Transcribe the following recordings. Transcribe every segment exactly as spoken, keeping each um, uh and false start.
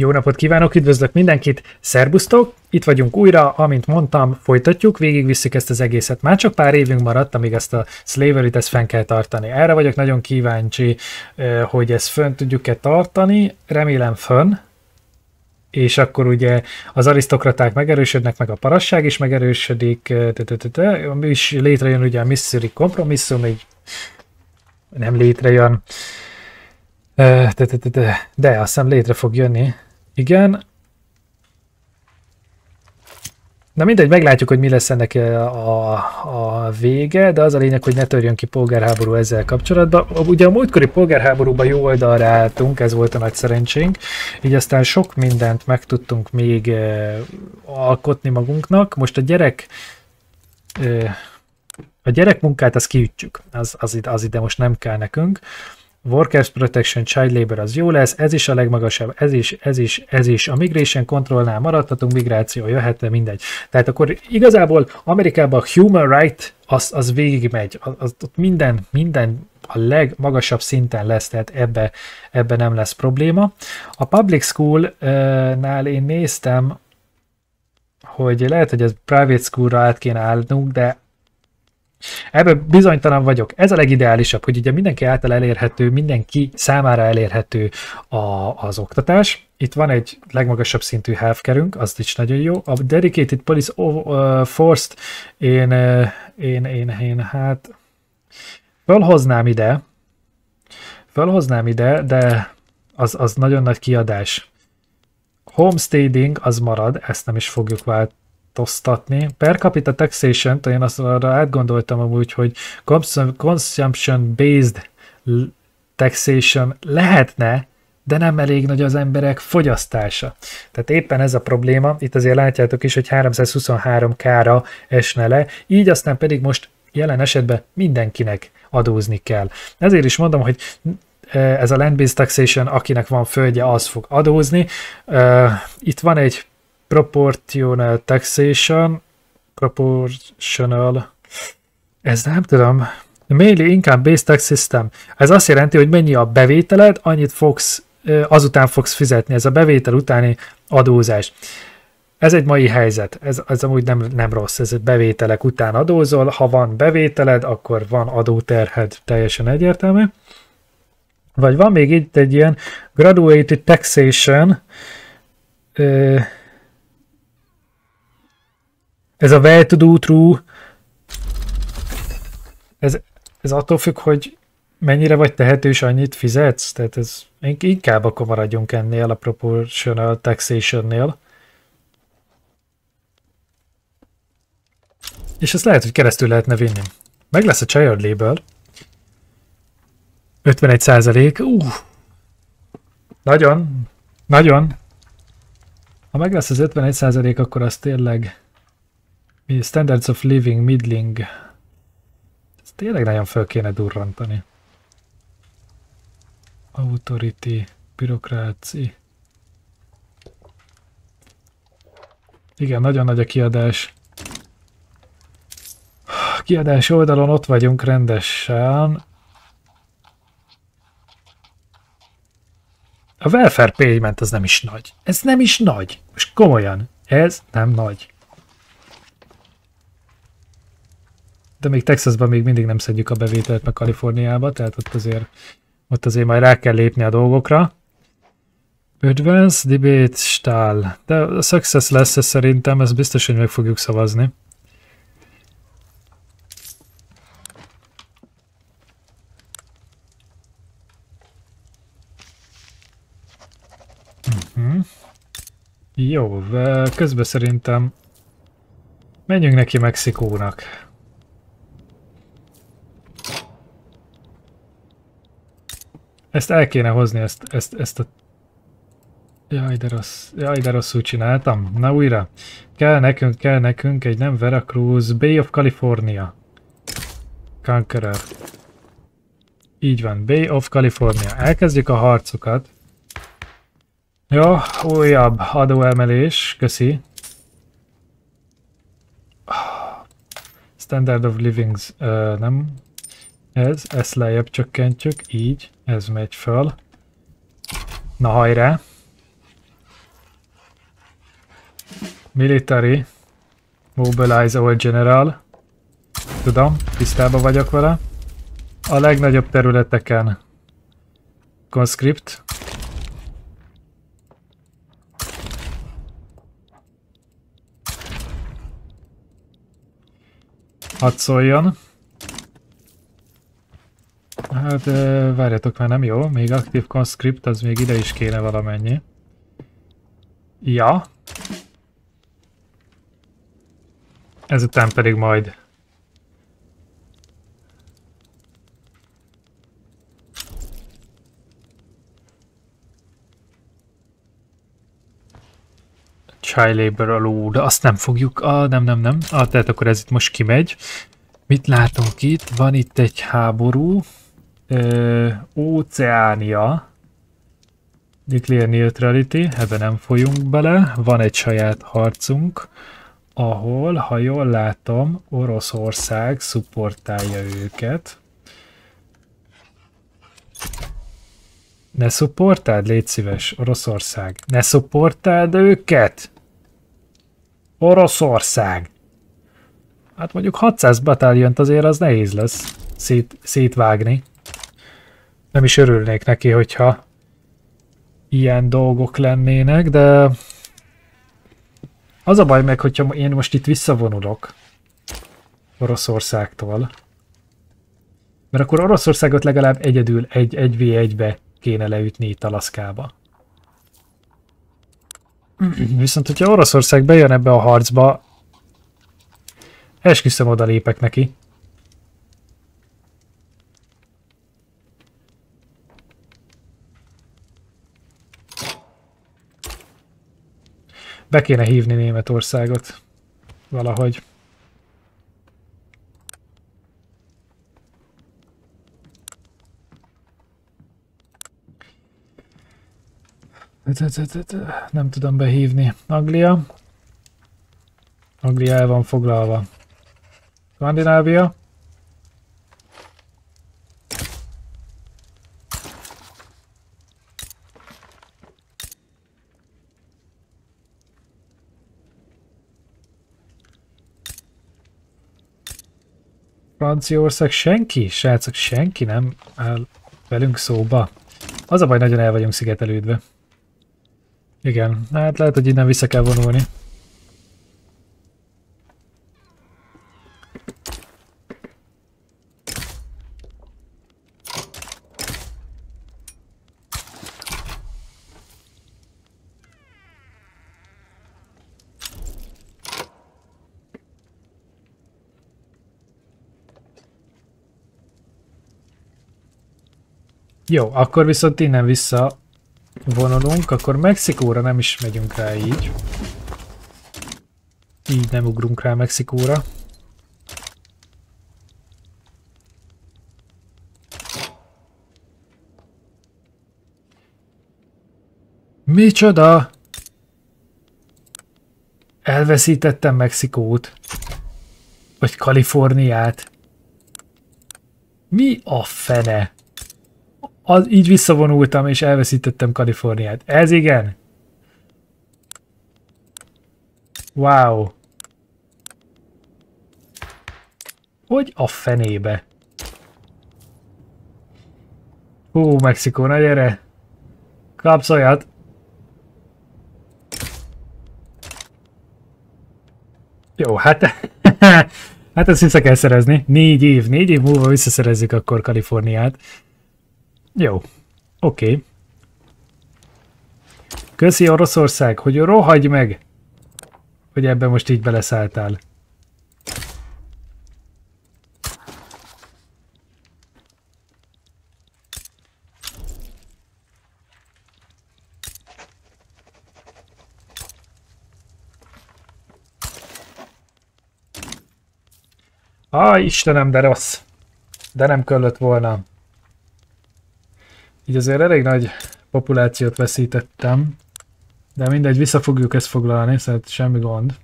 Jó napot kívánok, üdvözlök mindenkit, szerbusztok! Itt vagyunk újra, amint mondtam, folytatjuk, végigvisszük ezt az egészet. Már csak pár évünk maradt, amíg ezt a slavery-t ezt fenn kell tartani. Erre vagyok nagyon kíváncsi, hogy ezt fönn tudjuk-e tartani, remélem fönn. És akkor ugye az arisztokraták megerősödnek, meg a parasság is megerősödik, és létrejön ugye a Missouri kompromisszum, így nem létrejön. De azt hiszem létre fog jönni. Igen. Na mindegy, meglátjuk, hogy mi lesz ennek a, a vége, de az a lényeg, hogy ne törjön ki polgárháború ezzel kapcsolatban. Ugye a múltkori polgárháborúban jó oldalra álltunk, ez volt a nagy szerencsénk, így aztán sok mindent meg tudtunk még alkotni magunknak. Most a gyerek... A gyerekmunkát azt kiütjük, az, az, az ide most nem kell nekünk. Workers Protection, Child Labor az jó lesz, ez is a legmagasabb, ez is, ez is, ez is. A Migration Controlnál maradhatunk, migráció jöhet, de mindegy. Tehát akkor igazából Amerikában a Human Right az, az végigmegy, az, az, ott minden, minden a legmagasabb szinten lesz, tehát ebbe, ebbe nem lesz probléma. A Public School-nál én néztem, hogy lehet, hogy ez Private School-ra át kéne állnunk, de ebben bizonytalan vagyok. Ez a legideálisabb, hogy ugye mindenki által elérhető, mindenki számára elérhető a, az oktatás. Itt van egy legmagasabb szintű healthcare-ünk, az is nagyon jó. A Dedicated Police Force-t én, én, én, én hát felhoznám ide, felhoznám ide, de az, az nagyon nagy kiadás. Homesteading az marad, ezt nem is fogjuk váltani. Osztatni. Per capita taxation-t én azt arra átgondoltam amúgy, hogy consumption-based taxation lehetne, de nem elég nagy az emberek fogyasztása. Tehát éppen ez a probléma, itt azért látjátok is, hogy háromszázhuszonhárom K-ra esne le, így aztán pedig most jelen esetben mindenkinek adózni kell. Ezért is mondom, hogy ez a land-based taxation, akinek van földje, az fog adózni. Itt van egy Proportional taxation, proportional, ez nem tudom, mainly income-based tax system. Ez azt jelenti, hogy mennyi a bevételed, annyit fogsz, azután fogsz fizetni, ez a bevétel utáni adózás. Ez egy mai helyzet, ez, ez amúgy nem, nem rossz, ez bevételek után adózol, ha van bevételed, akkor van adóterhed, teljesen egyértelmű. Vagy van még itt egy ilyen graduated taxation, ö, ez a well to do true, ez, ez attól függ, hogy mennyire vagy tehetős, annyit fizetsz, tehát ez, inkább akkor maradjunk ennél a proportional taxation-nél. És ezt lehet, hogy keresztül lehetne vinni. Meg lesz a child labor. ötvenegy százalék, uh, Nagyon, nagyon. Ha meg lesz az ötvenegy százalék, akkor az tényleg... Standards of living, middling. Ezt tényleg nagyon fel kéne durrantani. Authority, bürokráci. Igen, nagyon nagy a kiadás. Kiadás oldalon ott vagyunk rendesen. A welfare payment az nem is nagy. Ez nem is nagy. Most komolyan, ez nem nagy. De még Texasban még mindig nem szedjük a bevételt meg Kaliforniába, tehát ott azért, ott azért majd rá kell lépni a dolgokra. Advanced debate stál. De a success lesz -e szerintem, ez biztos, hogy meg fogjuk szavazni. Uh-huh. Jó, közben szerintem menjünk neki Mexikónak. Ezt el kéne hozni, ezt, ezt, ezt a... Jaj de, rossz, jaj, de rosszul csináltam. Na újra. Kell nekünk, kell nekünk egy nem Veracruz, Bay of California. Conqueror. Így van, Bay of California. Elkezdjük a harcokat. Jó, újabb adóemelés. Köszi. Standard of livings. Uh, nem... Ez, ezt lejjebb csökkentjük, így, ez megy föl. Na hajrá! Military. Mobilize all general. Tudom, tisztában vagyok vele. A legnagyobb területeken. Conscript. Hadd szóljon. Hát várjatok, már nem jó. Még aktív conscript, az még ide is kéne valamennyi. Ja. Ezután pedig majd. Child labor allowed. Azt nem fogjuk. Ah, nem, nem, nem. Ah, tehát akkor ez itt most kimegy. Mit látunk itt? Van itt egy háború. Ö, Óceánia. Declare neutrality. Ebben nem folyunk bele. Van egy saját harcunk, ahol, ha jól látom, Oroszország szupportálja őket. Ne szupportáld, légy szíves, Oroszország. Ne szupportáld őket! Oroszország! Hát mondjuk hatszáz batáliont azért az nehéz lesz szét, szétvágni. Nem is örülnék neki, hogyha ilyen dolgok lennének, de az a baj meg, hogyha én most itt visszavonulok Oroszországtól, mert akkor Oroszországot legalább egyedül egy, egy vé egybe kéne leütni itt Alaszkába. Viszont, hogyha Oroszország bejön ebbe a harcba, esküszöm, oda lépek neki. Be kéne hívni Németországot valahogy. Nem tudom behívni. Anglia. Anglia el van foglalva. Skandinávia. Franciaország, senki, srácok, senki nem áll velünk szóba. Az a baj, nagyon el vagyunk szigetelődve. Igen, hát lehet, hogy innen vissza kell vonulni. Jó, akkor viszont innen vissza vonulunk, akkor Mexikóra nem is megyünk rá így. Így nem ugrunk rá Mexikóra. Micsoda! Elveszítettem Mexikót. Vagy Kaliforniát. Mi a fene? Az, így visszavonultam és elveszítettem Kaliforniát. Ez igen? Wow. Hogy a fenébe? Hú, Mexikó, na gyere! Kapsz olyat! Jó, hát... hát ezt vissza kell szerezni. Négy év. Négy év múlva visszaszerezzük akkor Kaliforniát. Jó, oké. Okay. Köszi Oroszország, hogy rohadj meg, hogy ebben most így beleszálltál. Á, Istenem, de rossz. De nem kellett volna. Így azért elég nagy populációt veszítettem, de mindegy, vissza fogjuk ezt foglalni, szóval semmi gond.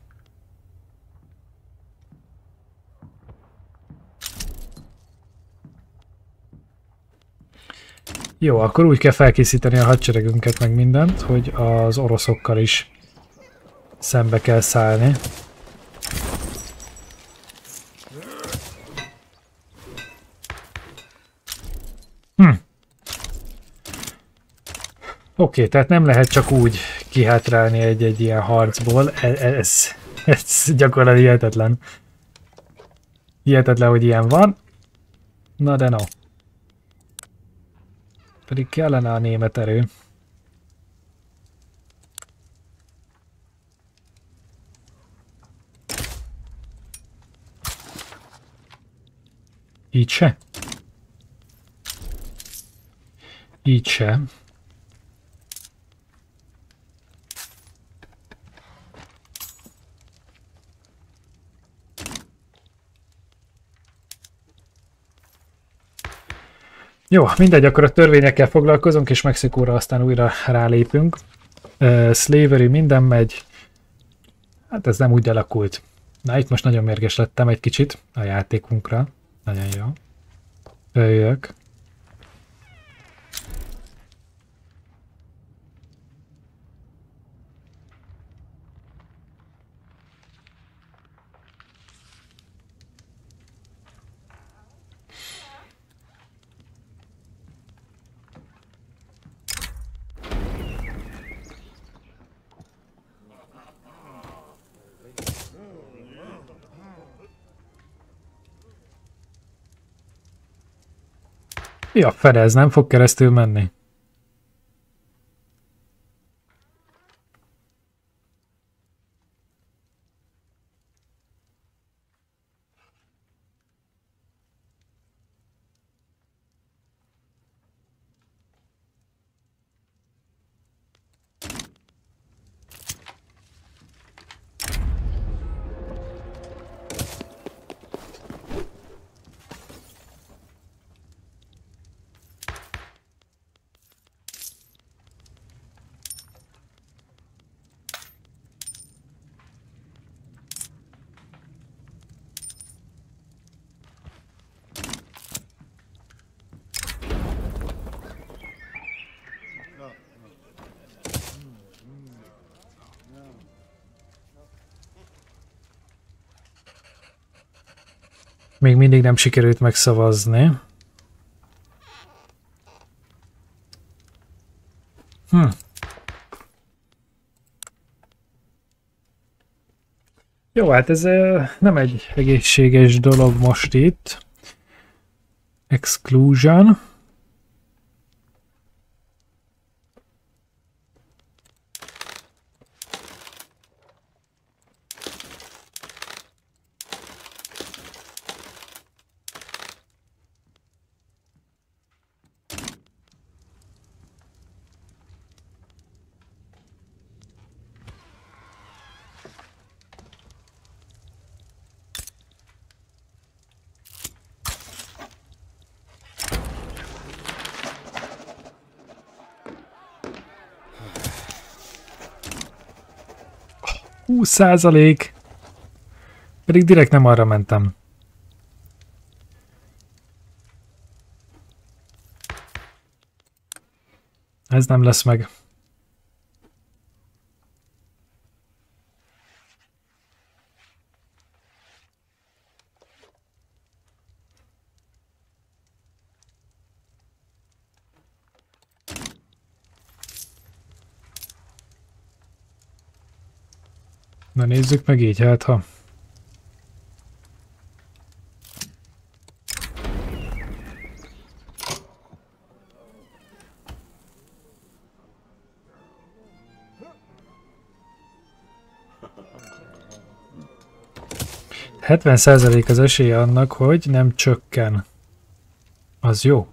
Jó, akkor úgy kell felkészíteni a hadseregünket meg mindent, hogy az oroszokkal is szembe kell szállni. Hm. Oké, tehát nem lehet csak úgy kihátrálni egy-egy ilyen harcból. Ez, ez gyakorlatilag hihetetlen. Hihetetlen, hogy ilyen van. Na de no. Pedig kellene a német erő. Így se. Így se. Jó, mindegy, akkor a törvényekkel foglalkozunk, és Mexikóra aztán újra rálépünk. Uh, slavery, minden megy. Hát ez nem úgy alakult. Na, itt most nagyon mérges lettem egy kicsit a játékunkra. Nagyon jó. Jöjjök. Ja, fedez, nem fog keresztül menni. Még mindig nem sikerült megszavazni. Hm. Jó, hát ez nem egy egészséges dolog most itt. Exclusion. húsz százalék! Pedig direkt nem arra mentem. Ez nem lesz meg. Na nézzük meg így, hát ha... hetven százalék az esélye annak, hogy nem csökken. Az jó.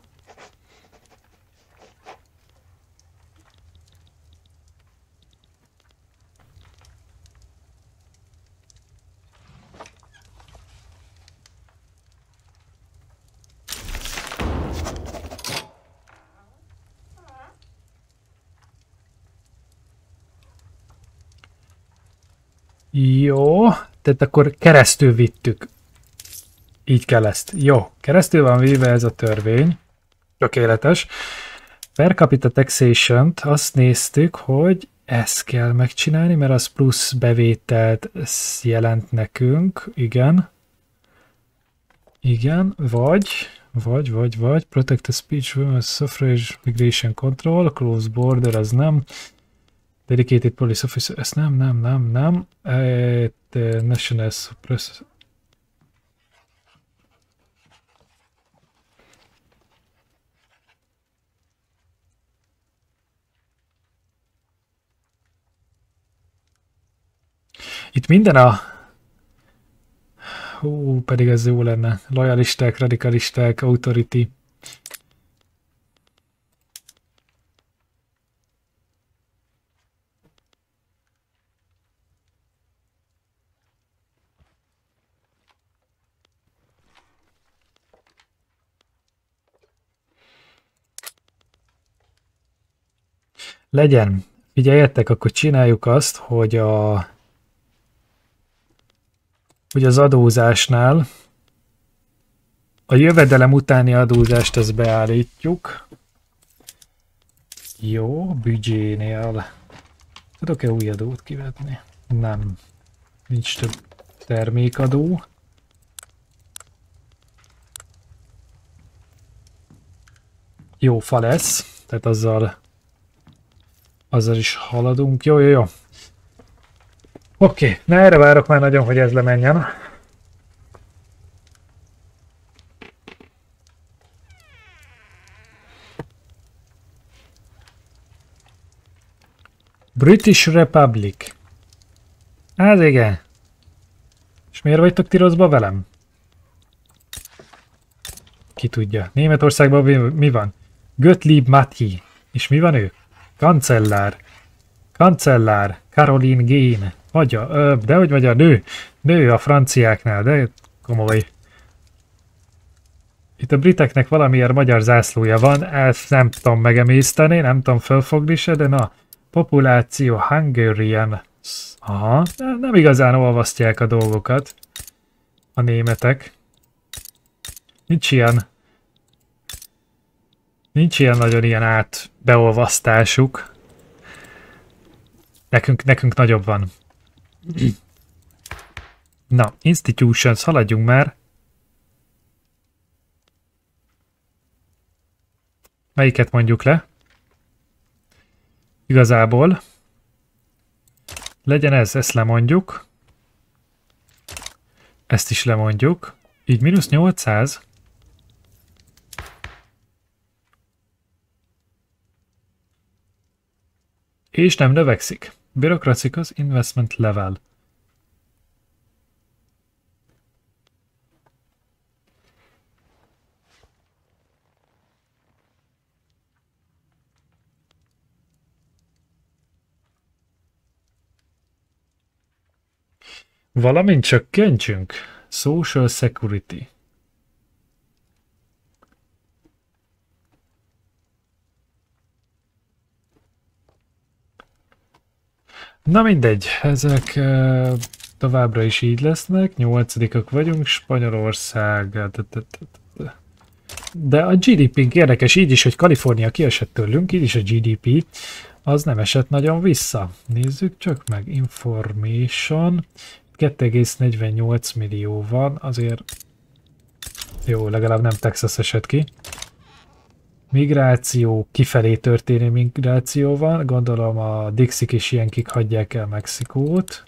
Jó, tehát akkor keresztül vittük. Így kell ezt. Jó, keresztül van véve ez a törvény. Tökéletes. Per capita taxation-t azt néztük, hogy ezt kell megcsinálni, mert az plusz bevételt jelent nekünk, igen. Igen, vagy, vagy, vagy, vagy, protect the speech, women's suffrage, migration control, close border, ez nem. Dedicated police officer, ez nem, nem, nem, nem. It, national suppress. Itt minden a... Hú, pedig ez jó lenne. Lojalisták, radikalisták, authority. Legyen. Figyeljetek, akkor csináljuk azt, hogy a... hogy az adózásnál a jövedelem utáni adózást azt beállítjuk. Jó, büdzsénél. Tudok-e új adót kivetni? Nem. Nincs több termékadó. Jó fa lesz, tehát azzal, azzal is haladunk. Jó, jó, jó. Oké, okay. Na erre várok már nagyon, hogy ez lemenjen. British Republic. Hát igen. És miért vagytok ti rosszba velem? Ki tudja. Németországban mi van? Gottlieb Matthei. És mi van ő? Kancellár. Kancellár. Caroline Gehn. Magyar, de hogy magyar, nő, nő a franciáknál, de komoly. Itt a briteknek valamiért magyar zászlója van, ezt nem tudom megemészteni, nem tudom felfogni se, de na, populáció Hungarian. Aha, nem igazán olvasztják a dolgokat a németek. Nincs ilyen, nincs ilyen nagyon ilyen átbeolvasztásuk. Nekünk, nekünk nagyobb van. Na, institutions, haladjunk már. Melyiket mondjuk le? Igazából. Legyen ez, ezt lemondjuk. Ezt is lemondjuk. Így mínusz nyolcszáz. És nem növekszik. Bureaucratic az investment level. Valamint csökkentsünk. Social Security. Na mindegy, ezek uh, továbbra is így lesznek, nyolcadikak vagyunk, Spanyolország, de, de, de, de a gé dé pé-nk érdekes, így is, hogy Kalifornia kiesett tőlünk, így is a gé dé pé, az nem esett nagyon vissza. Nézzük csak meg, information, kettő egész negyvennyolc millió van, azért jó, legalább nem Texas esett ki. Migráció, kifelé történő migráció van, gondolom a Dixik és ilyenkik hagyják el Mexikót.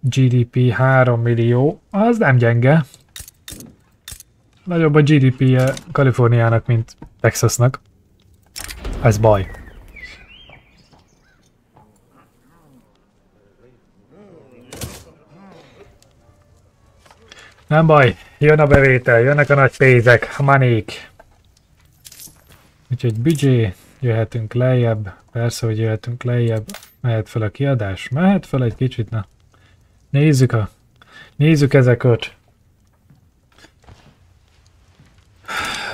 gé dé pé három millió, az nem gyenge. Nagyobb a gé dé pé-je Kaliforniának, mint Texasnak. Ez baj. Nem baj, jön a bevétel, jönnek a nagy pénzek, manék. Úgyhogy büdzsé, jöhetünk lejjebb, persze, hogy jöhetünk lejjebb, mehet fel a kiadás, mehet fel egy kicsit, na. Nézzük a, nézzük ezeket.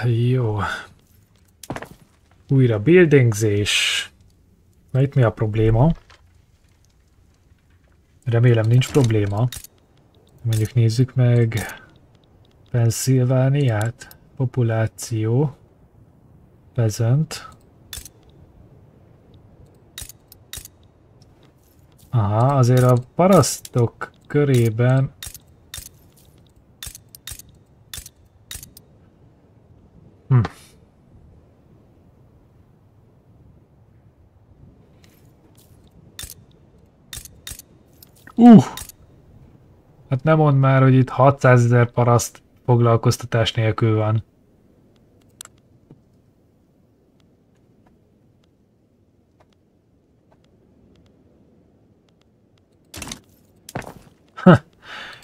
Jó. Újra buildingzés. Na itt mi a probléma? Remélem nincs probléma. Mondjuk nézzük meg Pennsylvániát, populáció. Peasant. Aha, azért a parasztok körében hm. Uh! Hát nem mondd már, hogy itt hatszázezer paraszt foglalkoztatás nélkül van.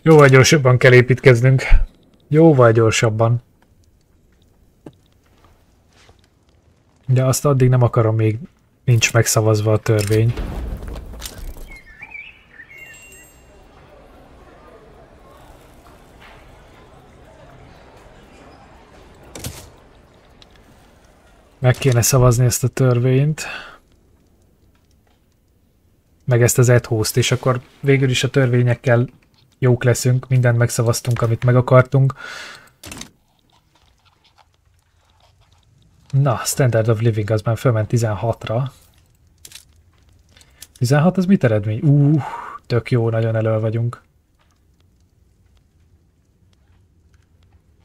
Jóval gyorsabban kell építkeznünk. Jóval gyorsabban. De azt addig nem akarom, még nincs megszavazva a törvény. Meg kéne szavazni ezt a törvényt. Meg ezt az edhózt, és akkor végül is a törvényekkel jók leszünk, mindent megszavaztunk, amit meg akartunk. Na, Standard of Living az már fölment tizenhatra. tizenhat az mit eredmény? Úh, tök jó, nagyon elöl vagyunk.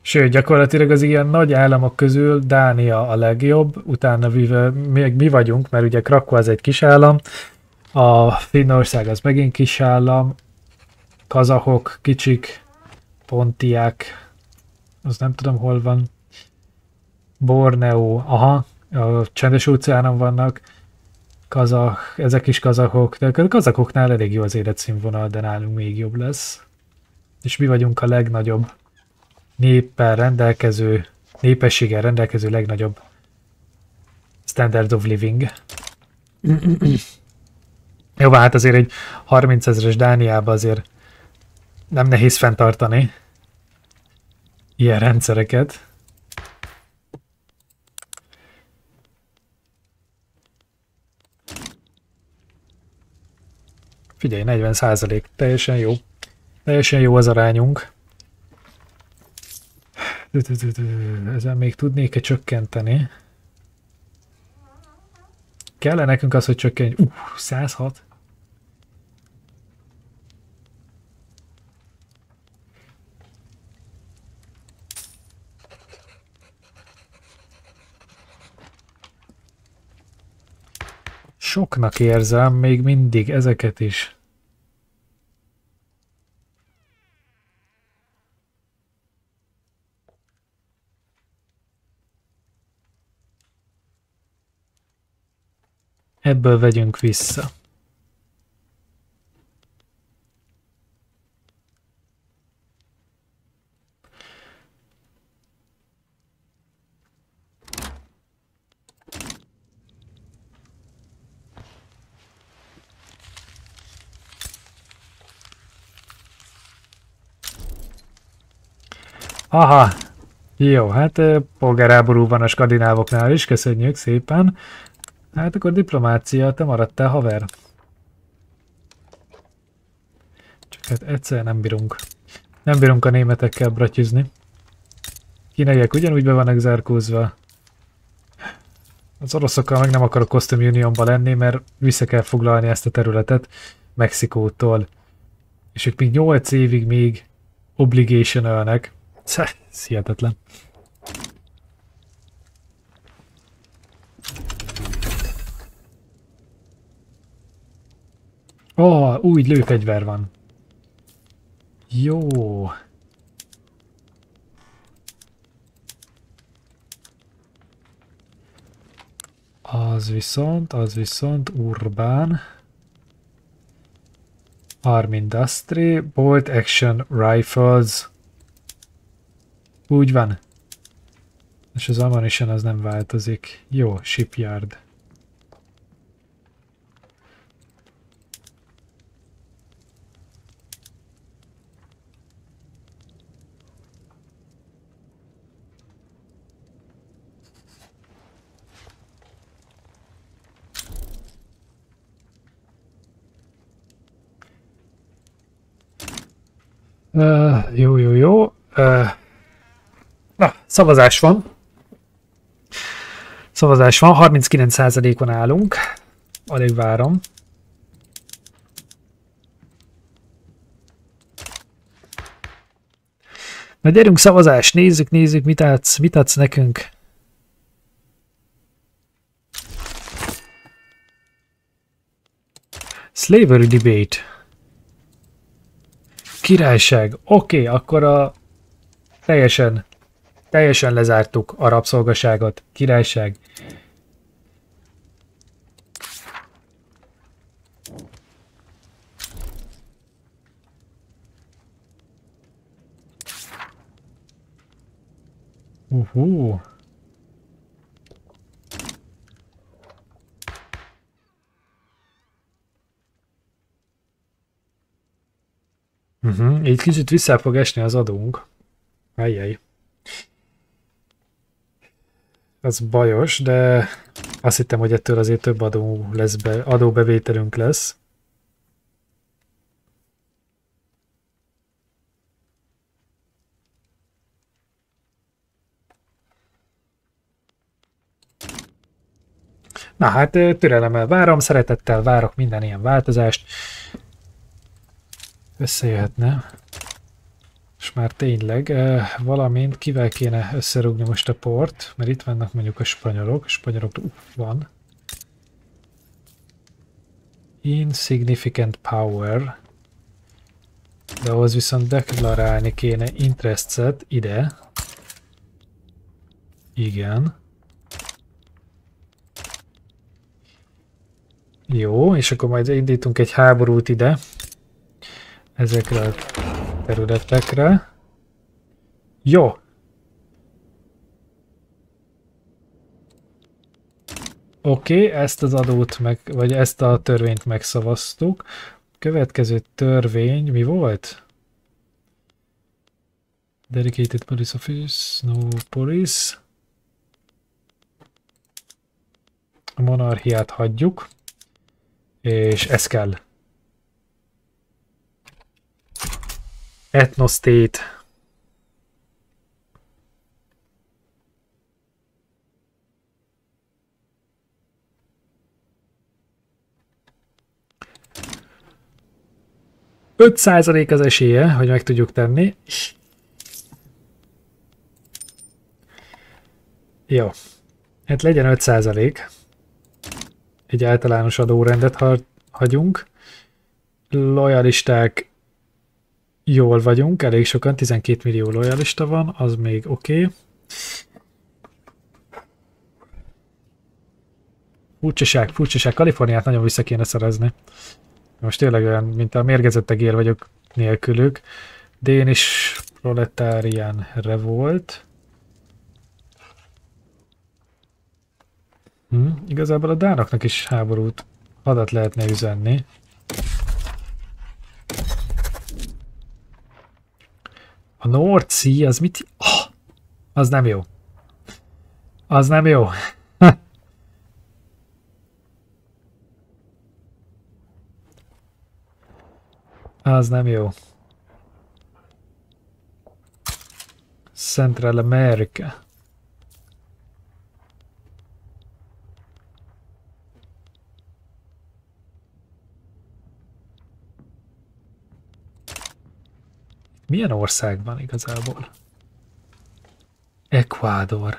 Sőt, gyakorlatilag az ilyen nagy államok közül Dánia a legjobb, utána még mi vagyunk, mert ugye Krakkó az egy kis állam, a Finnország az megint kis állam, kazahok, kicsik, pontiák, az nem tudom hol van, Borneo, aha, a csendes óceánon vannak, kazah, ezek is kazahok, de a kazahoknál elég jó az életszínvonal, de nálunk még jobb lesz. És mi vagyunk a legnagyobb néppel rendelkező, népességgel rendelkező legnagyobb Standard of Living. Jó, hát azért egy harmincezres Dániába azért nem nehéz fenntartani ilyen rendszereket. Figyelj, negyven százalék, teljesen jó. Teljesen jó az arányunk. Ezzel még tudnék-e csökkenteni? Kell-e nekünk az, hogy csökkenj? Uh, száz hat. Soknak érzem még mindig ezeket is. Ebből vegyünk vissza. Aha, jó, hát polgárháború van a skandinávoknál is, köszönjük szépen. Hát akkor diplomácia, te maradtál, haver. Csak hát egyszer nem bírunk. Nem bírunk a németekkel bratyüzni. Kínaiak ugyanúgy be vannak zárkózva. Az oroszokkal meg nem akarok Costume Unionba lenni, mert vissza kell foglalni ezt a területet Mexikótól. És ők még nyolc évig még obligation-ölnek. Ez hihetetlen. Ó, oh, új lőfegyver van. Jó. Az viszont, az viszont Urbán. Arm Industry, Bolt Action Rifles. Úgy van. És az ammunition az nem változik. Jó, Shipyard. Uh, jó, jó, jó. Uh, na, szavazás van. Szavazás van, harminckilenc százalékon állunk. Alig várom. Na gyerünk, szavazás, nézzük, nézzük, mit adsz, mit adsz nekünk. Slavery debate. Királyság. Oké, okay, akkor a... Teljesen, teljesen lezártuk a rabszolgaságot. Királyság. Uhú. Uh-huh. Így kicsit vissza fog esni az adónk. Ajjaj. Ez bajos, de azt hittem, hogy ettől azért több adó lesz be, adóbevételünk lesz. Na hát türelemmel várom, szeretettel várok minden ilyen változást. Összejöhetne. És már tényleg, valamint kivel kéne összerúgni most a port, mert itt vannak mondjuk a spanyolok, a spanyolok uff, van. Insignificant power. De ahhoz viszont deklarálni kéne interestet ide. Igen. Jó, és akkor majd indítunk egy háborút ide. Ezekre a területekre. Jó! Oké, okay, ezt az adót meg, vagy ezt a törvényt megszavaztuk. Következő törvény mi volt? Dedicated Police Office, no police. A monarchiát hagyjuk. És ez kell. Ethnostate. öt százalék az esélye, hogy meg tudjuk tenni. Jó. Hát legyen öt százalék. Egy általános adórendet hagyunk. Lojalisták. Jól vagyunk, elég sokan, tizenkét millió lojalista van, az még oké. Okay. Furcsaság, furcsaság, Kaliforniát nagyon vissza kéne szerezni. Most tényleg olyan, mint a mérgezettegél vagyok nélkülük. Dénis proletárián revolt. Hm, igazából a dánoknak is háborút, hadat lehetne üzenni. A North Sea, az mit? Oh, az nem jó. Az nem jó. Az nem jó. Central America. Milyen országban igazából? Ecuador.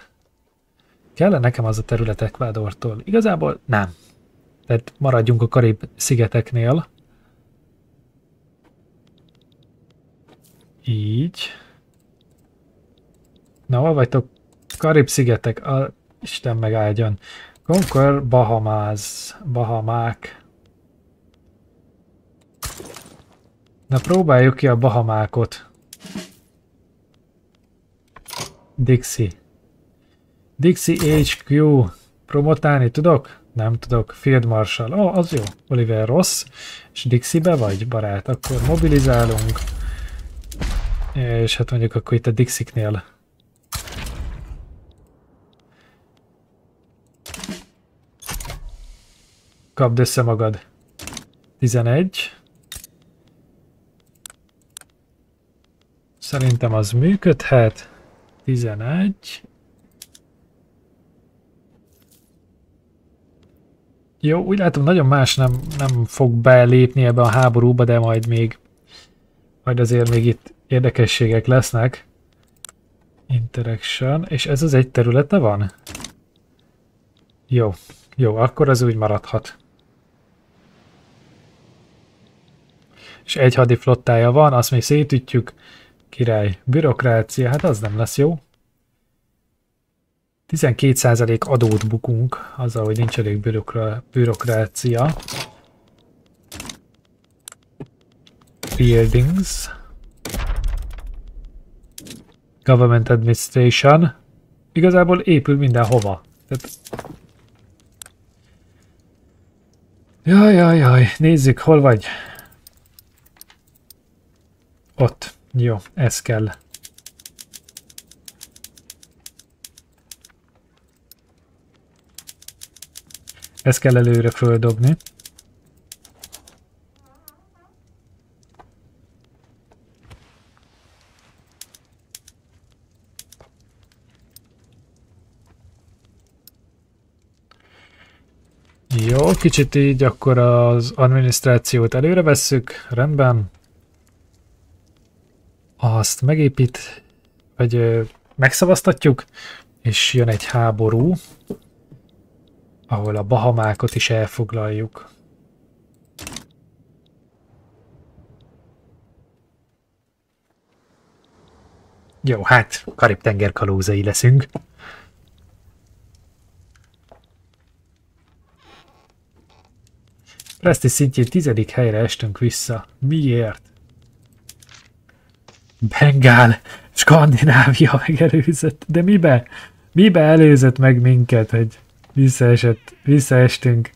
Kellene nekem az a terület Ecuadortól? Igazából nem. Tehát maradjunk a Karib-szigeteknél. Így. Na, hol vagytok? Karib-szigetek. A Isten megáldjon. Conquer Bahamáz. Bahamák. Na, próbáljuk ki a Bahamákot. Dixie. Dixie há kú. Promotálni tudok? Nem tudok. Field Marshal. Ó, oh, az jó. Oliver Ross. És Dixiebe vagy, barát? Akkor mobilizálunk. És hát mondjuk akkor itt a Dixiknél. Kapd össze magad. tizenegy. Szerintem az működhet. tizenegy. Jó, úgy látom, nagyon más nem, nem fog belépni ebbe a háborúba, de majd még majd azért még itt érdekességek lesznek. Interaction, és ez az egy területe van? Jó, jó, akkor az úgy maradhat. És egy hadiflottája van, azt még szétütjük. Király, bürokrácia, hát az nem lesz jó. tizenkét százalék adót bukunk, azzal, hogy nincs elég bürokrá bürokrácia. Buildings. Government Administration. Igazából épül mindenhova. Tehát... Jaj, jaj, jaj, nézzük, hol vagy. Ott. Jó, ez kell. Ezt kell előre földobni. Jó, kicsit így akkor az adminisztrációt előre vesszük, rendben. Azt megépít, vagy ö, megszavaztatjuk, és jön egy háború, ahol a Bahamákat is elfoglaljuk. Jó, hát Karib-tenger kalózai leszünk. Presztis szintjén tizedik helyre estünk vissza. Miért? Bengál, Skandinávia megelőzött. De mibe? Mibe előzött meg minket, hogy visszaesett, visszaestünk.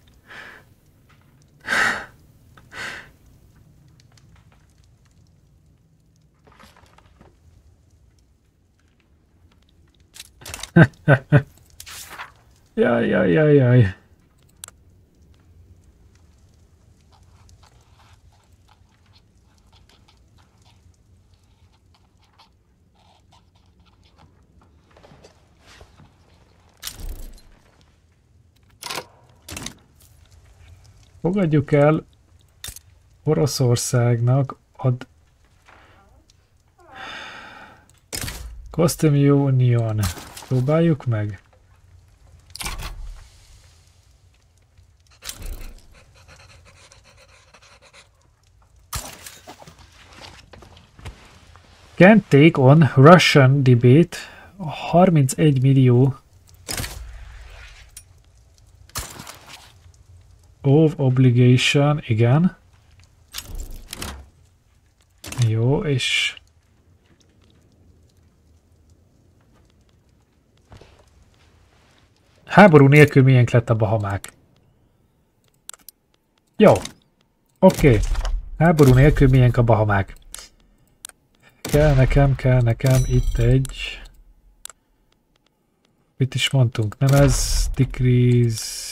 Jaj, jaj, jaj, jaj. Fogadjuk el Oroszországnak ad Costume Union. Próbáljuk meg. Can take on Russian debate. harmincegy millió of obligation, igen. Jó, és... Háború nélkül miénk lett a Bahamák? Jó. Oké. Okay. Háború nélkül miénk a Bahamák? Kell nekem, kell nekem itt egy... Mit is mondtunk? Nem ez? Decrease...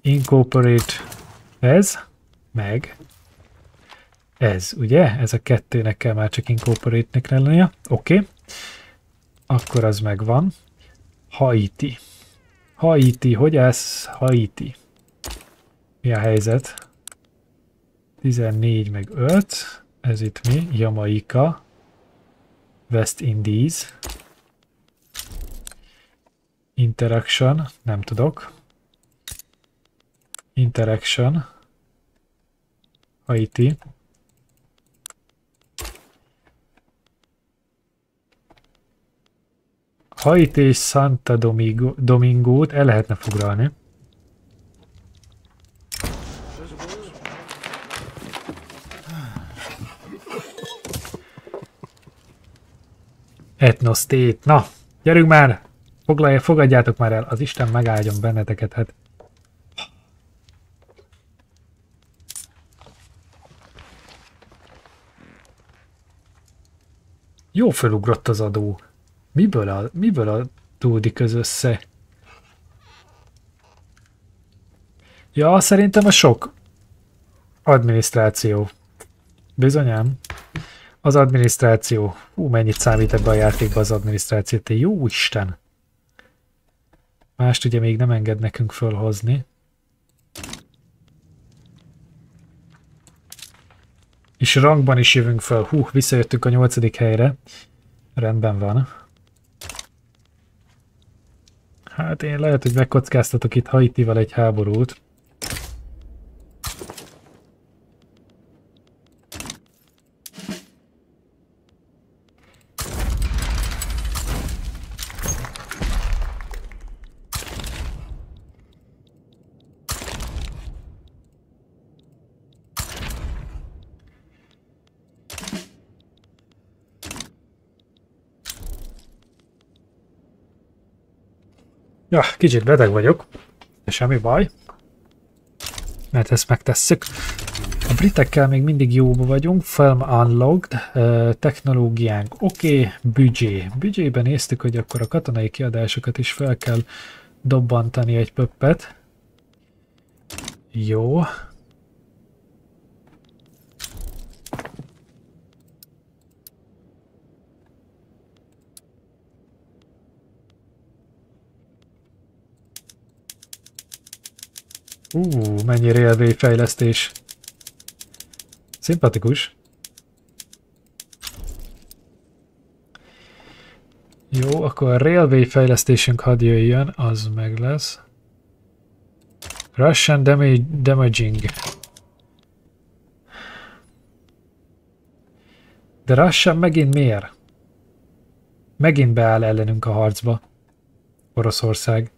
Incorporate ez, meg ez, ugye? Ez a kettőnek kell már csak incorporate-nek lennie. Oké. Okay. Akkor az megvan. Haiti. Haiti, hogy ez? Haiti. Mi a helyzet? tizennégy meg öt. Ez itt mi? Jamaica. West Indies. Interaction. Nem tudok. Interaction. Haiti. Haiti és Santa Domingo, Domingót el lehetne foglalni. Etnosztét. Na, gyerünk már! Foglalja, fogadjátok már el! Az Isten megáldjon benneteket, hát. Jó, felugrott az adó. Miből a, miből adódik az össze? Ja, szerintem a sok adminisztráció. Bizonyám. Az adminisztráció. Hú, mennyit számít ebbe a játékba az adminisztráció. Te jó Isten! Mást ugye még nem enged nekünk fölhozni. És rangban is jövünk föl. Hú, visszajöttünk a nyolcadik helyre. Rendben van. Hát én lehet, hogy megkockáztatok itt Haitival egy háborút. Ja, kicsit beteg vagyok, de semmi baj, mert ezt megtesszük. A britekkel még mindig jóba vagyunk, Film Unlocked, uh, technológiánk, oké, okay, büdzsé. Büdzsébe néztük, hogy akkor a katonai kiadásokat is fel kell dobbantani egy pöppet. Jó. Ú, mennyi railway fejlesztés. Szimpatikus. Jó, akkor a railway fejlesztésünk hadd jöjjön, az meg lesz. Russian damage, damaging. De Russian megint miért? Megint beáll ellenünk a harcba. Oroszország.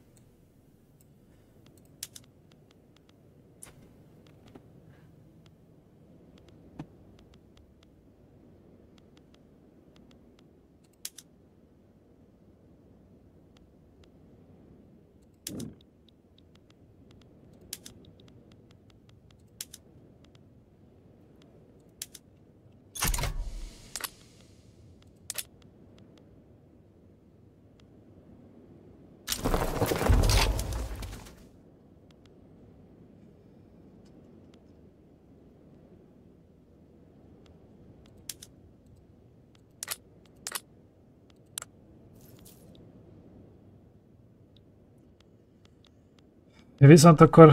Viszont akkor,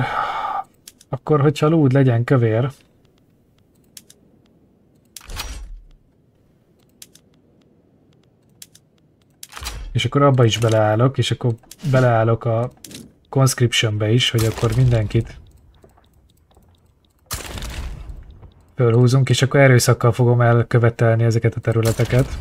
akkor hogyha lúd legyen kövér. És akkor abba is beleállok, és akkor beleállok a conscriptionbe is, hogy akkor mindenkit fölhúzunk, és akkor erőszakkal fogom elkövetelni ezeket a területeket.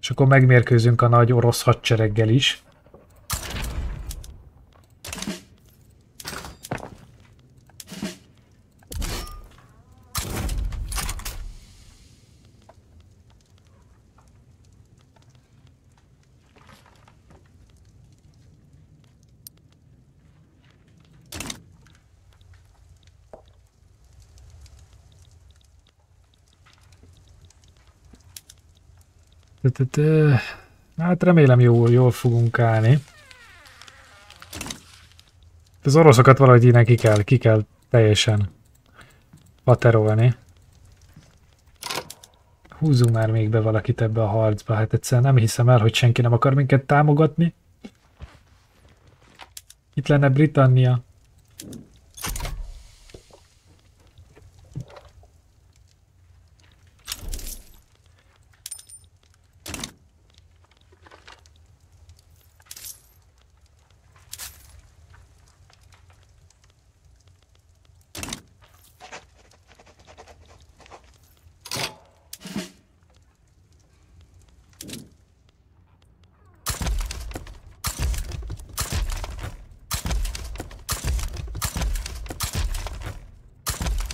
És akkor megmérkőzünk a nagy orosz hadsereggel is. Hát remélem jól, jól fogunk állni. Az oroszokat valahogy innen ki kell, ki kell teljesen paterolni. Húzzunk már még be valakit ebbe a harcba, hát egyszerűen nem hiszem el, hogy senki nem akar minket támogatni. Itt lenne Britannia.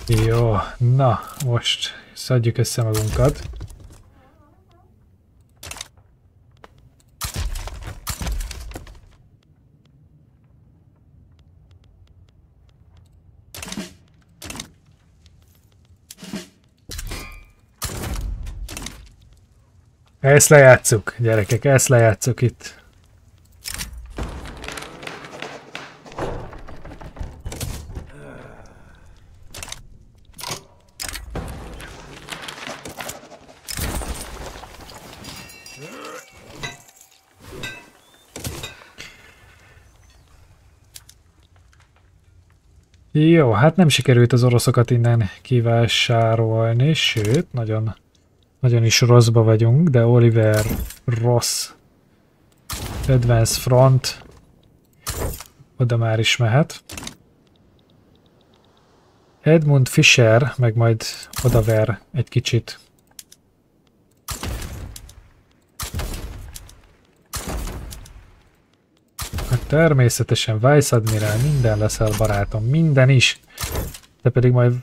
Jó, na, most szedjük össze magunkat. Ezt lejátszuk, gyerekek, ezt lejátszuk itt. Jó, hát nem sikerült az oroszokat innen kivásárolni, sőt, nagyon, nagyon is rosszba vagyunk, de Oliver Ross Advance Front oda már is mehet. Edmund Fischer meg majd odaver egy kicsit. Természetesen Vice Admiral, minden leszel barátom, minden is. De pedig majd...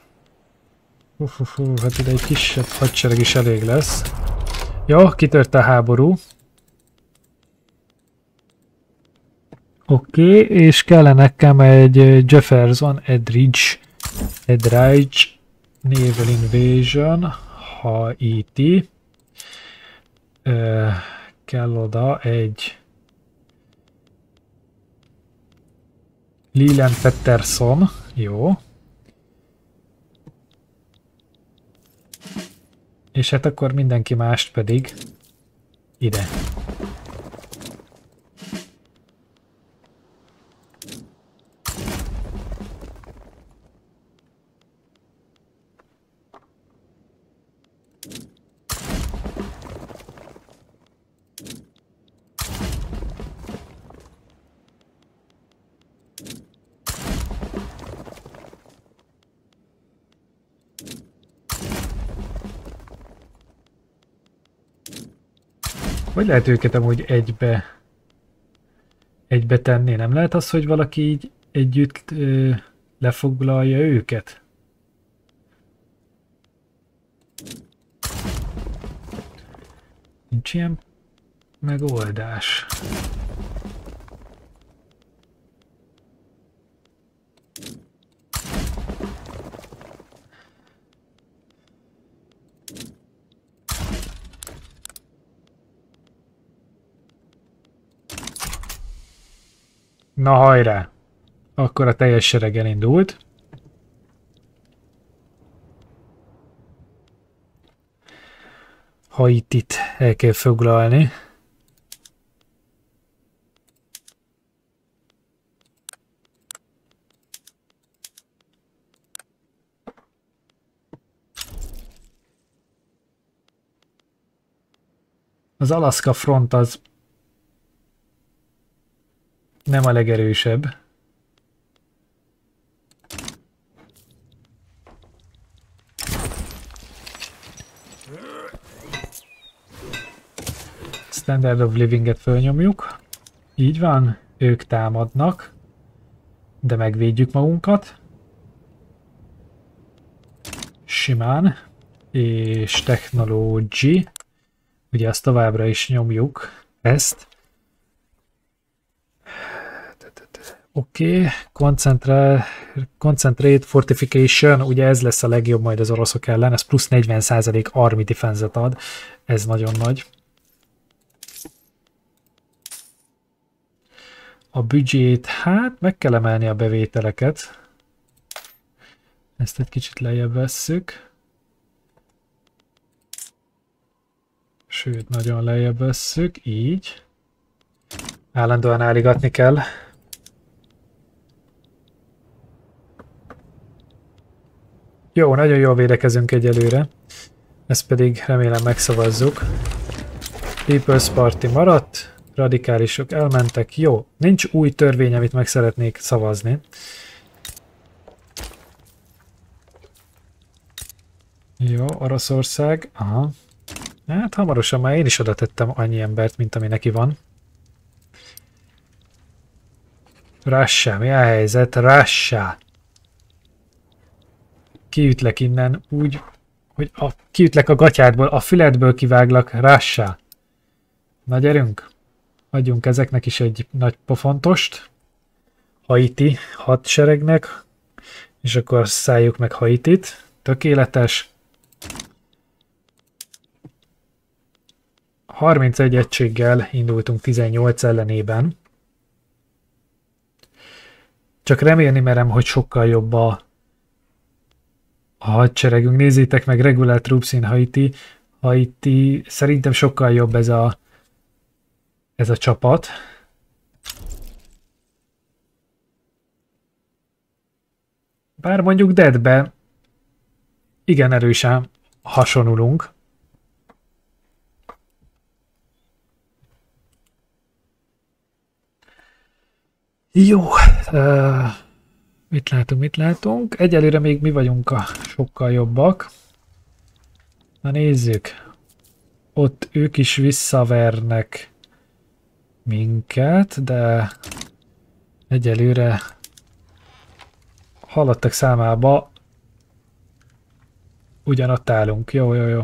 Uh, uh, uh, hát ide egy kisebb hadsereg is elég lesz. Jó, kitört a háború. Oké, okay, és kellene nekem egy Jefferson Edridge. Edridge Naval Invasion Haiti. Uh, kell oda egy... Leland Patterson, jó. És hát akkor mindenki mást pedig ide. Hogy lehet őket amúgy egybe, egybe tenni? Nem lehet az, hogy valaki így együtt ö, lefoglalja őket? Nincs ilyen megoldás. Na hajrá! Akkor a teljes sereg elindult. Haitit el kell foglalni. Az Alaska front az nem a legerősebb. Standard of Living-et fölnyomjuk. Így van, ők támadnak, de megvédjük magunkat. Simán. És Technology. Ugye azt továbbra is nyomjuk. Ezt. Oké, okay. Concentrate, Concentrate Fortification, ugye ez lesz a legjobb majd az oroszok ellen, ez plusz negyven százalék Army Defense-et ad, ez nagyon nagy. A büdzsét, hát meg kell emelni a bevételeket. Ezt egy kicsit lejjebb vesszük. Sőt, nagyon lejjebb vesszük, így. Állandóan állítgatni kell. Jó, nagyon jól védekezünk egyelőre. Ezt pedig remélem megszavazzuk. People's Party maradt, radikálisok elmentek. Jó, nincs új törvény, amit meg szeretnék szavazni. Jó, Oroszország. Aha. Hát hamarosan már én is oda tettem annyi embert, mint ami neki van. Russia, mi a helyzet? Russia! Kiütlek innen úgy, hogy a, kiütlek a gatyádból, a füledből kiváglak, rássá. Na gyerünk, adjunk ezeknek is egy nagy pofontost. Haiti hadseregnek, és akkor szálljuk meg Haitit. Tökéletes. harmincegy egységgel indultunk tizennyolc ellenében. Csak remélni merem, hogy sokkal jobb a a hadseregünk. Nézzétek meg, Regular Troops in Haiti. Haiti, szerintem sokkal jobb ez a ez a csapat. Bár mondjuk Deadbe igen erősen hasonulunk. Jó, uh, mit látunk, mit látunk? Egyelőre még mi vagyunk a sokkal jobbak. Na nézzük, ott ők is visszavernek minket, de egyelőre halottak számába ugyanott állunk. Jó, jó, jó.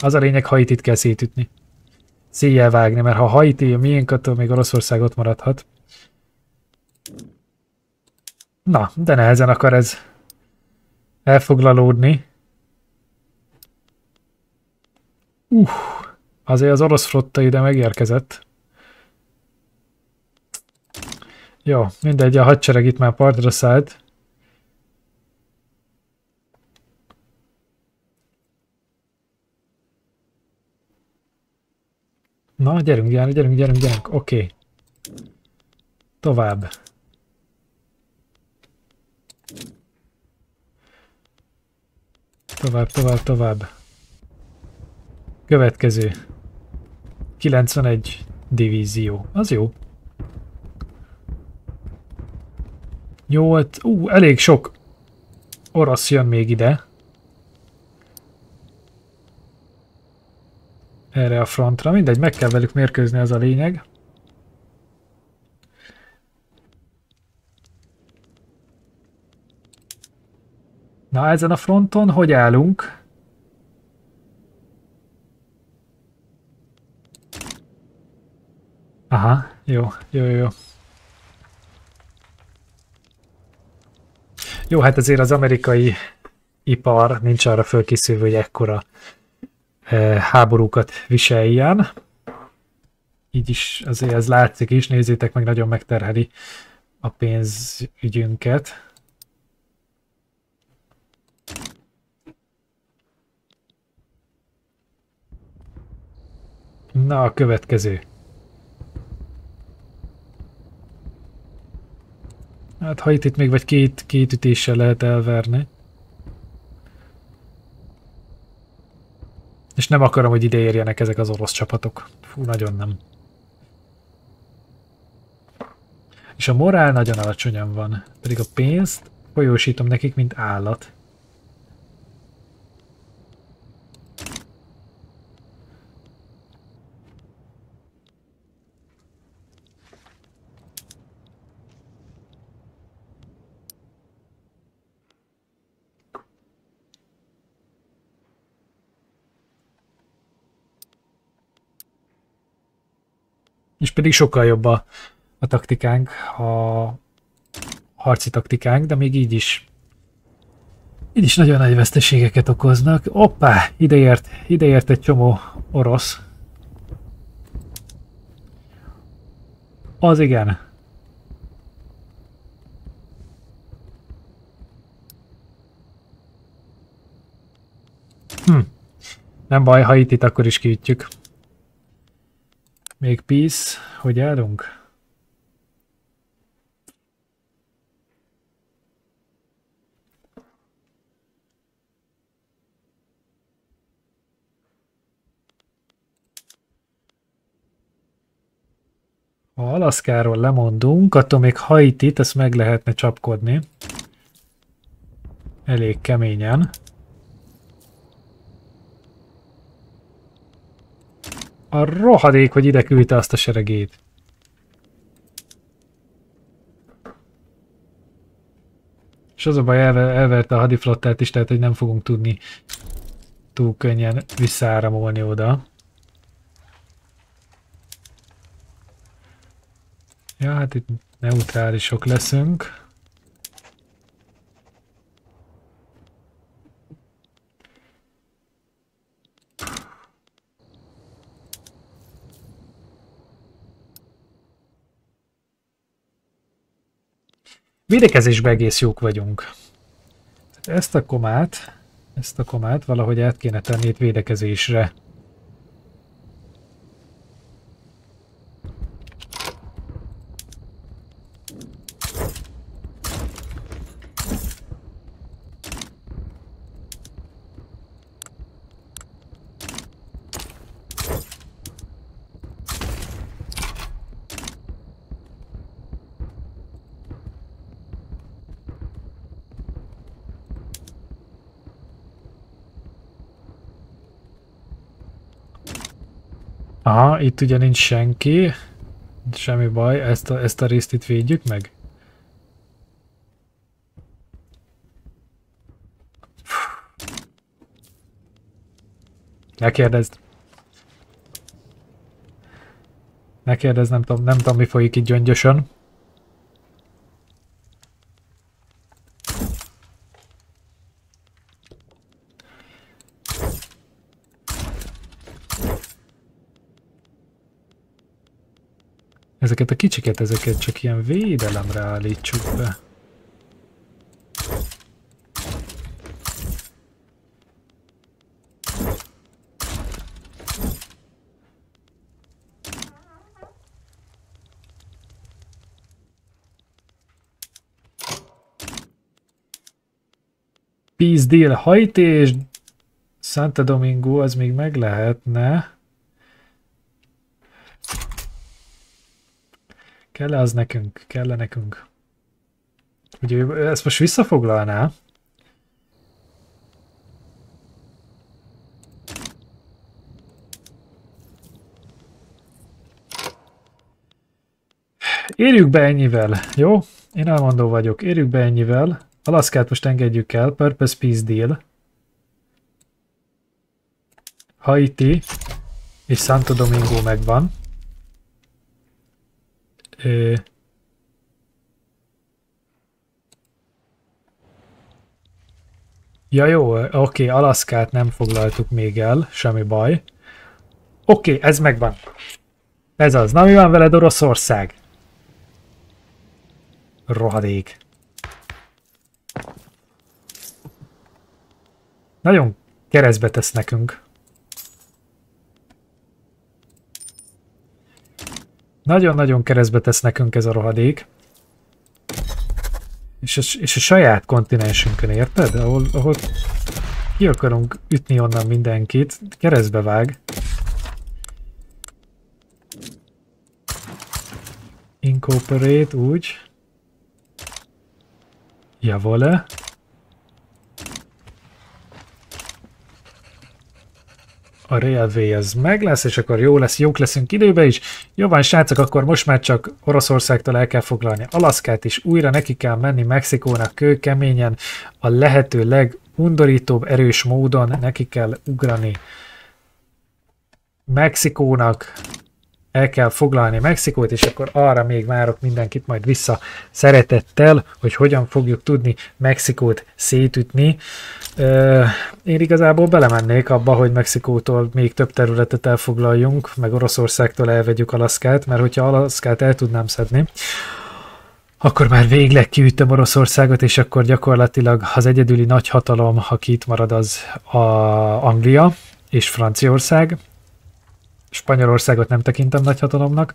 Az a lényeg, Haitit kell szétütni. Széjjel vágni, mert ha Haiti a miénk, attól még Oroszország ott maradhat. Na, de nehezen akar ez elfoglalódni. Uh, azért az orosz flotta ide megérkezett. Jó, mindegy, a hadsereg itt már partra szállt. Na, gyerünk, gyerünk, gyerünk, gyerünk, gyerünk. Oké. Okay. Tovább. Tovább, tovább, tovább. Következő. kilencvenegy divízió. Az jó. nyolc. Ú, elég sok orosz jön még ide. Erre a frontra. Mindegy, meg kell velük mérkőzni, az a lényeg. Na, ezen a fronton hogy állunk? Aha, jó, jó, jó. Jó, hát azért az amerikai ipar nincs arra fölkészülve, hogy ekkora e, háborúkat viseljen. Így is azért ez látszik is, nézzétek meg, nagyon megterheli a pénzügyünket. Na, a következő. Hát ha itt, itt még vagy két, két ütéssel lehet elverni. És nem akarom, hogy ide érjenek ezek az orosz csapatok. Fú, nagyon nem. És a morál nagyon alacsonyan van. Pedig a pénzt folyósítom nekik, mint állat. És pedig sokkal jobb a, a taktikánk, a harci taktikánk, de még így is így is nagyon nagy veszteségeket okoznak. Hoppá, ideért, ideért egy csomó orosz. Az igen. Hm. Nem baj, ha itt, itt akkor is kiütjük. Még peace, hogy állunk? Ha Alaszkáról lemondunk, attól még Haitit, ezt meg lehetne csapkodni. Elég keményen. A rohadék, hogy ide küldte azt a seregét. És az a baj, elver, elverte a hadiflottát is, tehát hogy nem fogunk tudni túl könnyen visszaáramolni oda. Ja, hát itt neutrálisok leszünk. Védekezésben egész jók vagyunk. Ezt a komát, ezt a komát valahogy át kéne tenni itt védekezésre. Aha, itt ugye nincs senki. Semmi baj, ezt a, ezt a részt itt védjük meg. Ne kérdezd. Ne kérdezd, nem tudom, nem tudom, mi folyik itt gyöngyösön. Ezeket a kicsiket, ezeket csak ilyen védelemre állítsuk be. Peace deal, Haiti és Santo Domingo, az még meg lehetne. Kell-e az nekünk? Kell-e nekünk? Ugye ezt most visszafoglalná? Érjük be ennyivel, jó? Én elmondó vagyok, érjük be ennyivel. Alaszkát most engedjük el, Purpose Peace Deal. Haiti és Santo Domingo megvan. Ö... Ja jó, oké, okay, Alaszkát nem foglaltuk még el, semmi baj. Oké, okay, ez megvan. Ez az. Na mi van veled, Oroszország? Rohadék. Nagyon keresztbe tesz nekünk. Nagyon-nagyon keresztbe tesz nekünk ez a rohadék. És a, és a saját kontinensünkön, érted? Ahol, ahol ki akarunk ütni onnan mindenkit, keresztbe vág. Incorporate, úgy. Javole. A railway az meg lesz, és akkor jó lesz, jók leszünk időben is. Jó van, srácok, akkor most már csak Oroszországtól el kell foglalni Alaszkát is. Újra neki kell menni Mexikónak kőkeményen, a lehető legundorítóbb, erős módon neki kell ugrani Mexikónak. El kell foglalni Mexikót, és akkor arra még várok mindenkit majd vissza szeretettel, hogy hogyan fogjuk tudni Mexikót szétütni. Ö, én igazából belemennék abba, hogy Mexikótól még több területet elfoglaljunk, meg Oroszországtól elvegyük Alaszkát, mert hogyha Alaszkát el tudnám szedni, akkor már végleg kiütöm Oroszországot, és akkor gyakorlatilag az egyedüli nagyhatalom, aki itt marad, az a Anglia és Franciaország. Spanyolországot nem tekintem nagyhatalomnak,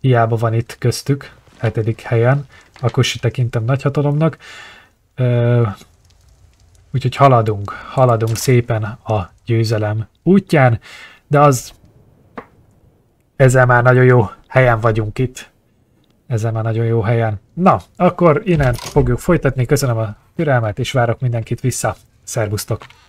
hiába van itt köztük, hetedik helyen, akkor si tekintem nagyhatalomnak. Úgyhogy haladunk, haladunk szépen a győzelem útján, de az, ezzel már nagyon jó helyen vagyunk itt. Ezzel már nagyon jó helyen. Na, akkor innen fogjuk folytatni, köszönöm a türelmet, és várok mindenkit vissza. Szervusztok!